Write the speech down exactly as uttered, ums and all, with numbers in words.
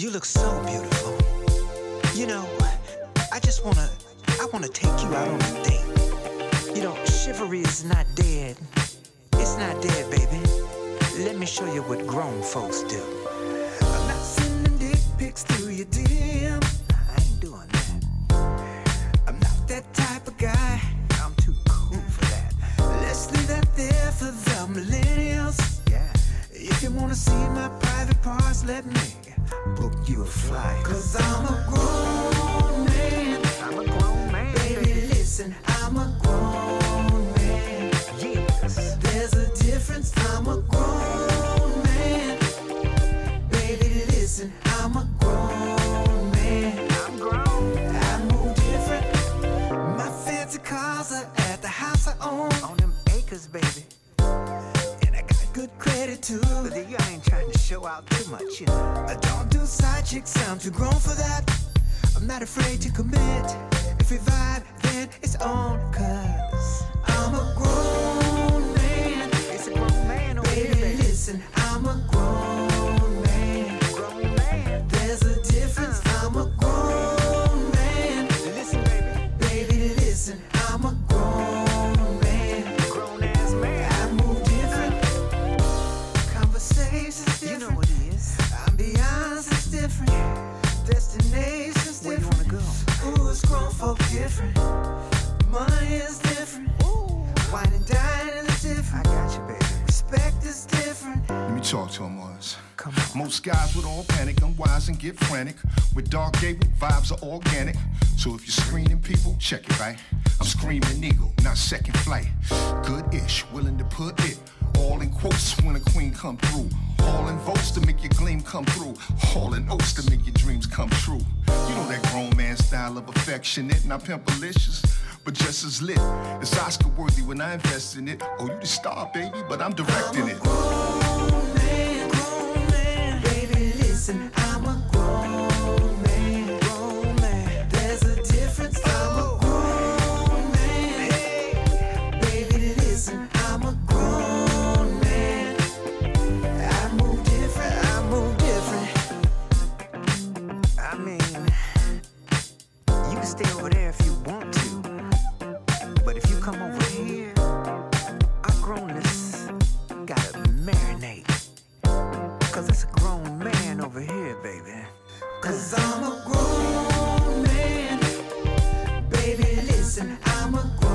You look so beautiful. You know, I just wanna, I wanna take you out on a date. You know, chivalry is not dead. It's not dead, baby. Let me show you what grown folks do. I'm not sending dick pics to your D M. I ain't doing that. I'm not that type of guy. I'm too cool for that. Let's leave that there for the millennials. Yeah. If you wanna see my private parts, let me book you a flight. Cause I'm a grown man. I'm a grown man. Baby, listen, I'm a grown man. Yes. There's a difference. I'm a grown man. Baby, listen, I'm a grown man. I'm grown. I'm no different. My fancy cars are at the house I own. On them acres, baby. Good credit too. But you ain't trying to show out too much, you know. I don't do side chicks, I'm too grown for that. I'm not afraid to commit. If we vibe, then it's on. Cause I'm a grown man. It's a grown man over here, baby. Listen, I'm a grown man. Grown man. There's a difference. Uh. I'm a grown man. Listen, baby. Baby, listen, I'm a grown man. You know what it is. Ambiance is different. Destination's different. Where you wanna go? Ooh, it's grown folk different. Money is different. Ooh. Wine and dining is different. I got you, baby. Respect is different. Let me talk to him, Mars. Come on. Most guys would all panic, unwise, and get frantic. With Dark Gable, vibes are organic. So if you're screening people, check it, right? I'm screaming eagle, not second flight. Good-ish, willing to put it all in quotes when a queen come through. All in votes to make your gleam come through. All in oats to make your dreams come true. You know that grown man style of affectionate. Not pimpalicious, but just as lit. It's Oscar worthy when I invest in it. Oh, you the star, baby, but I'm directing it. I'm a grown man, grown man. Baby, listen, I'm a grown man, grown man. There's a difference. I'm a grown man. Baby, listen, I'm a grown man. Stay over there if you want to, but if you come over here, our grownness gotta marinate, cause it's a grown man over here, baby. Cause I'm a grown man, baby, listen, I'm a grown man.